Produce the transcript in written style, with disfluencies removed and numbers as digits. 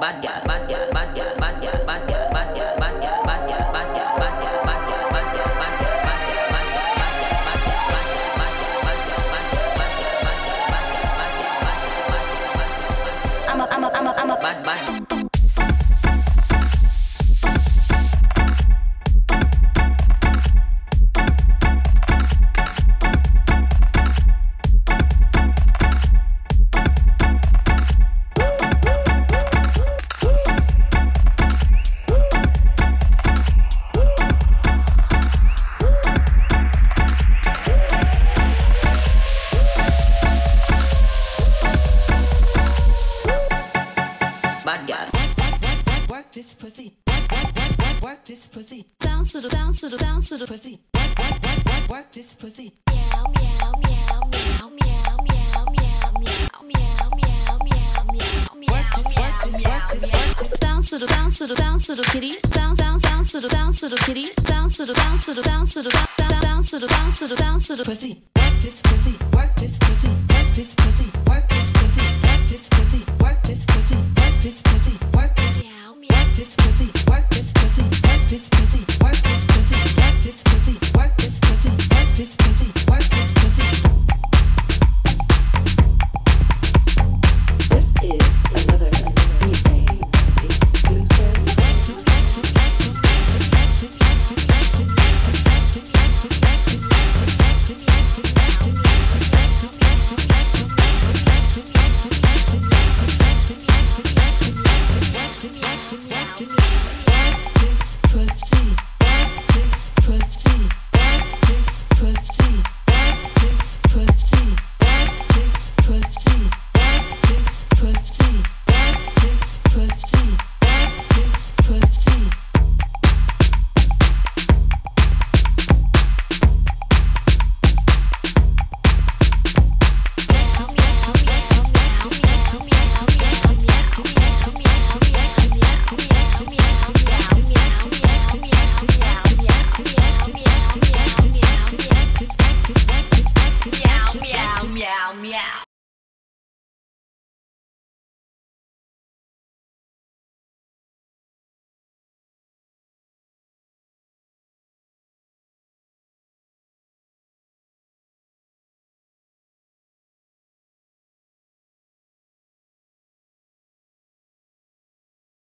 I'm a bad bounce to the pussy, work this pussy, work this pussy, work this pussy.